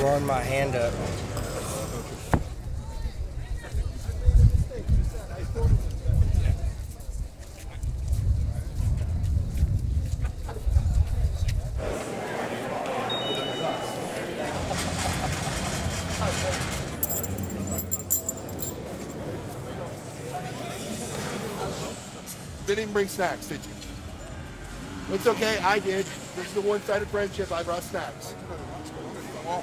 throwing my hand up. They didn't bring snacks, did you? It's okay, I did. This is the one-sided friendship, I brought snacks. Well,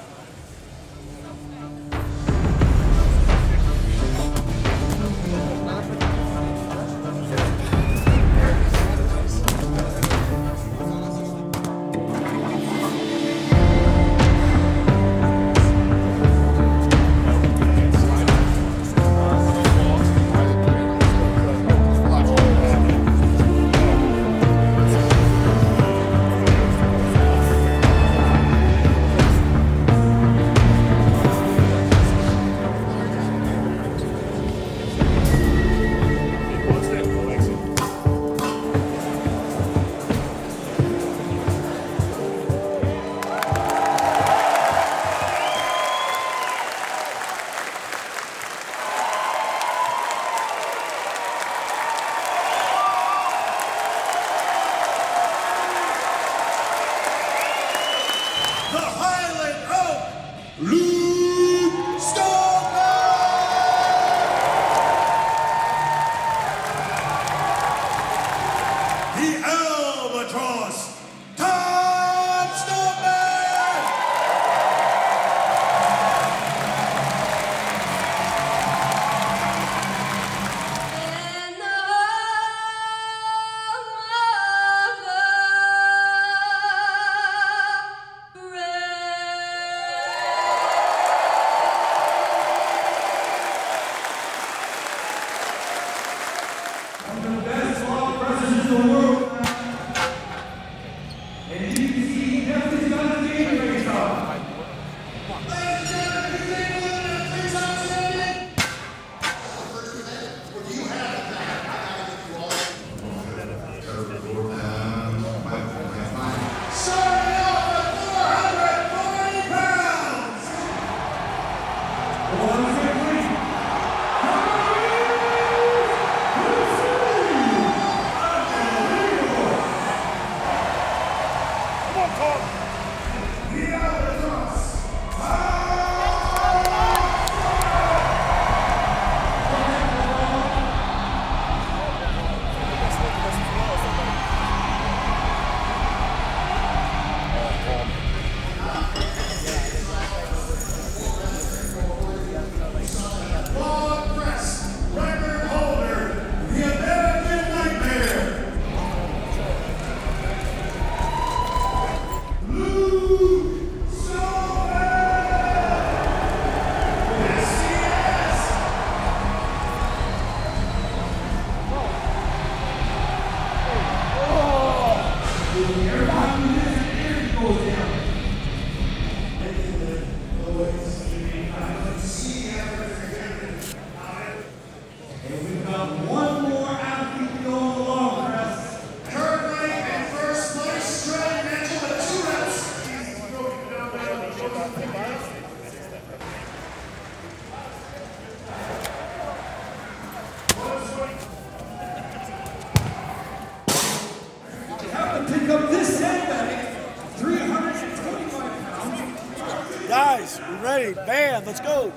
band, let's go.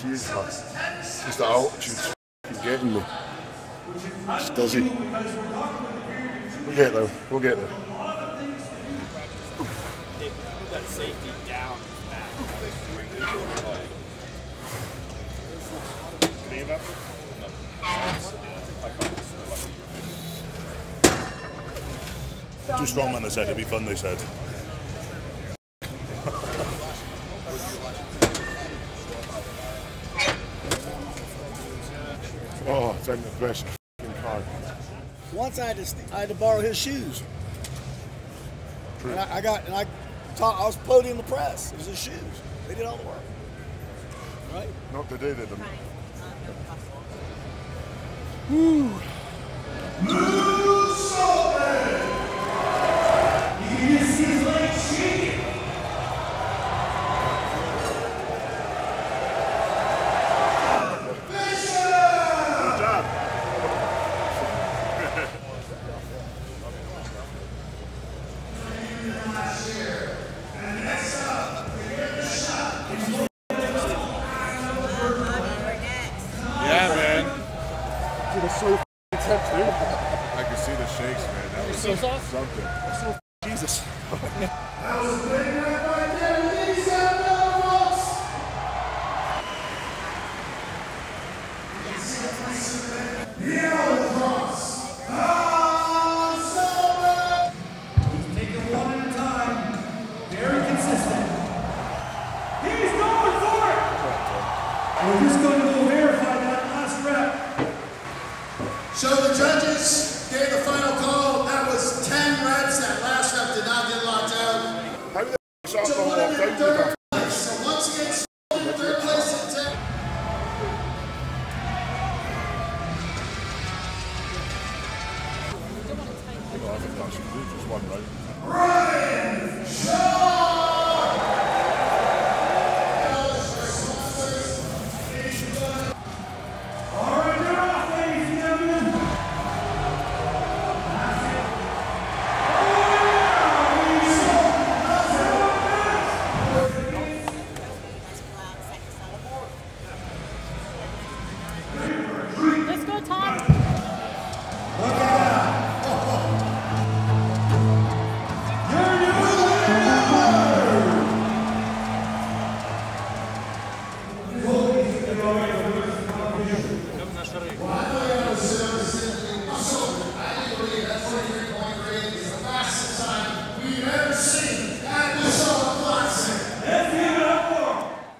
Jesus, man. It's just the altitude's getting me. It's dizzy. We'll get there. We'll get there. That safety down. Too strong, man, they said. It'd be fun, they said. Oh, it's like the best car. Once I had to borrow his shoes. And I was podium the press. It was his shoes. They did all the work. Right? Not today, did them. Woo! New Sullivan! He is like cheating! I can see the shakes, man. That was something. So Jesus. That was a big win right there. He's taking one at a time. Very consistent. He's going for it. We're just going to verify that last rep. So the judges gave the final call. That was 10 reps. That last rep did not get locked out. So women in third place. So once again, women in third place at 10. I think that should be just one round. Ryan Shaw! All right, they're off, ladies and gentlemen.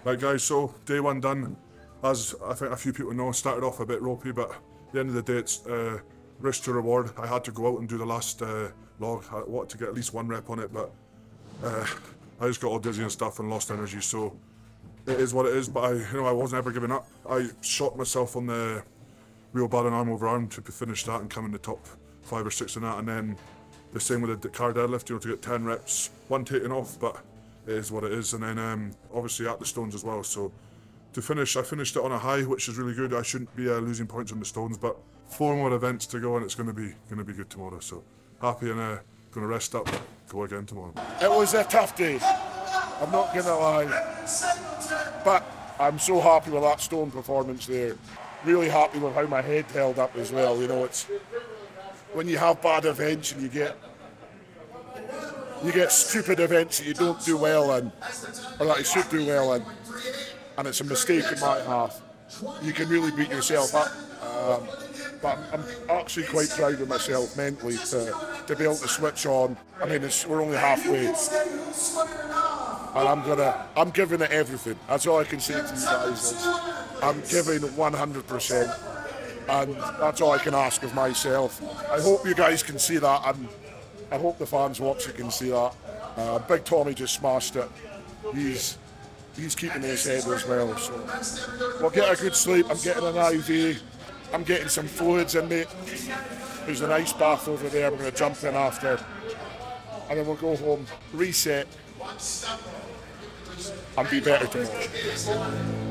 Right guys, so day one done. As I think a few people know, started off a bit ropey, but at the end of the day it's risk to reward. I had to go out and do the last log. I wanted to get at least one rep on it, but I just got all dizzy and stuff and lost energy, so it is what it is. But I wasn't ever giving up. I shot myself on the wheel bar and arm over arm to finish that and come in the top 5 or 6 in that, and then the same with the car deadlift, to get 10 reps, one taken off, but it is what it is. And then obviously at the stones as well, so to finish, I finished it on a high, which is really good. I shouldn't be losing points on the stones, but 4 more events to go and it's going to be good tomorrow, so happy and going to rest up, go again tomorrow. It was a tough day, I'm not going to lie, but I'm so happy with that stone performance there. Really happy with how my head held up as well. It's when you have bad events and you get stupid events that you don't do well in, or that you should do well in, and it's a mistake in my half, you can really beat yourself up. But I'm actually quite proud of myself mentally to be able to switch on. I mean, we're only halfway, and I'm giving it everything. That's all I can say to you guys, is I'm giving 100%, and that's all I can ask of myself. I hope you guys can see that, and I hope the fans watch it can see that. Big Tommy just smashed it. He's keeping his head as well. So we'll get a good sleep. I'm getting an IV. I'm getting some fluids in, mate. There's an ice bath over there. I'm going to jump in after. And then we'll go home, reset, and be better tomorrow.